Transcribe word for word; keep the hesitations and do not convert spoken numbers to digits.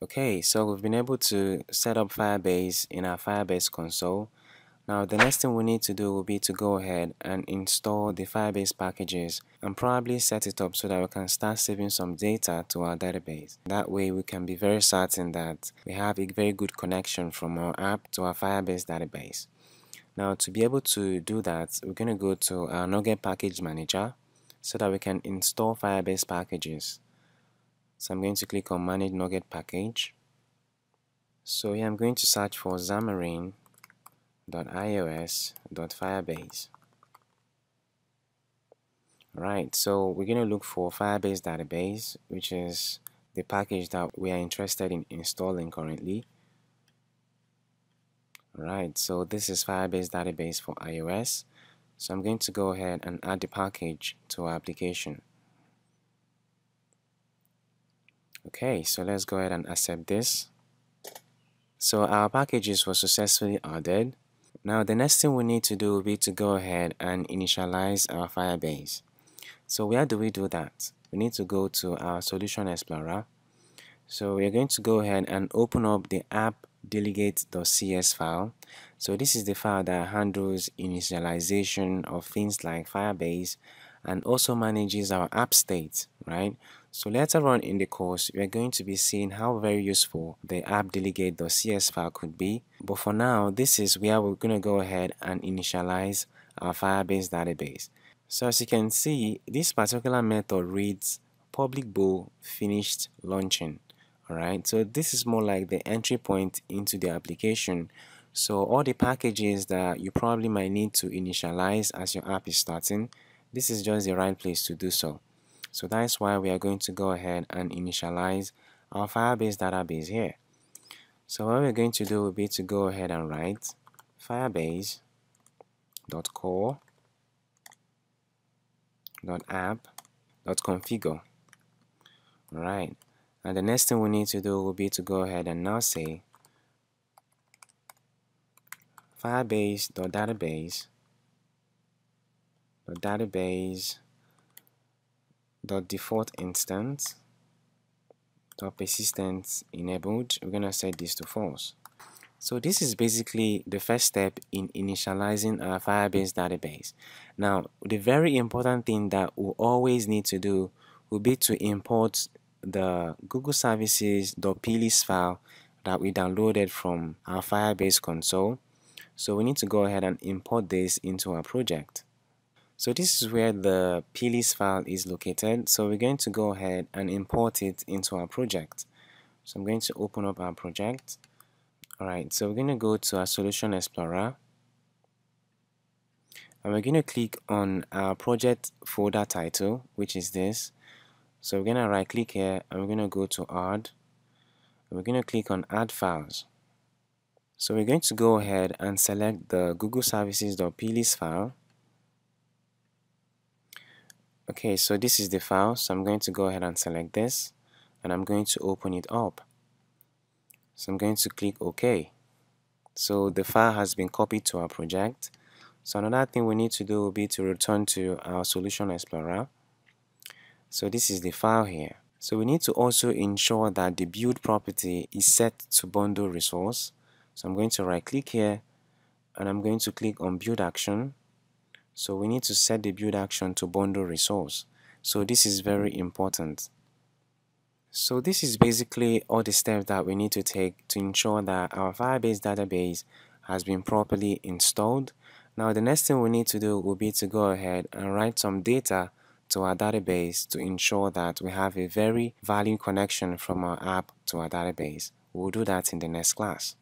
Okay, so we've been able to set up Firebase in our Firebase console. Now the next thing we need to do will be to go ahead and install the Firebase packages and probably set it up so that we can start saving some data to our database. That way we can be very certain that we have a very good connection from our app to our Firebase database. Now to be able to do that, we're going to go to our NuGet package manager so that we can install Firebase packages. So I'm going to click on manage NuGet package. So here I'm going to search for Xamarin. dot I O S dot Firebase. Right, so we're going to look for Firebase database, which is the package that we are interested in installing currently. Right, so this is Firebase database for iOS. So I'm going to go ahead and add the package to our application. Okay, so let's go ahead and accept this. So our packages were successfully added. Now the next thing we need to do will be to go ahead and initialize our Firebase. So where do we do that? We need to go to our Solution Explorer. So we're going to go ahead and open up the app delegate dot C S file. So this is the file that handles initialization of things like Firebase and also manages our app state, right? So later on in the course, we are going to be seeing how very useful the app delegate dot C S file could be. But for now, this is where we're going to go ahead and initialize our Firebase database. So as you can see, this particular method reads public bool finished launching. Alright, so this is more like the entry point into the application. So all the packages that you probably might need to initialize as your app is starting, this is just the right place to do so. So that's why we are going to go ahead and initialize our Firebase database here. So what we're going to do will be to go ahead and write firebase dot core dot app dot configure. Alright, and the next thing we need to do will be to go ahead and now say firebase dot database dot database dot default instance dot persistence enabled. We're going to set this to false. So this is basically the first step in initializing our Firebase database. Now the very important thing that we we'll always need to do will be to import the Google Services.plist file that we downloaded from our Firebase console. So we need to go ahead and import this into our project. So this is where the plist file is located. So we're going to go ahead and import it into our project. So I'm going to open up our project. Alright, so we're going to go to our Solution Explorer. And we're going to click on our project folder title, which is this. So we're going to right click here and we're going to go to add. And we're going to click on add files. So we're going to go ahead and select the Google Services.plist file. Okay, so this is the file, so I'm going to go ahead and select this and I'm going to open it up. So I'm going to click OK. So the file has been copied to our project. So another thing we need to do will be to return to our Solution Explorer. So this is the file here. So we need to also ensure that the build property is set to bundle resource. So I'm going to right click here and I'm going to click on build action. So we need to set the build action to bundle resource. So this is very important. So this is basically all the steps that we need to take to ensure that our Firebase database has been properly installed. Now the next thing we need to do will be to go ahead and write some data to our database to ensure that we have a very valid connection from our app to our database. We'll do that in the next class.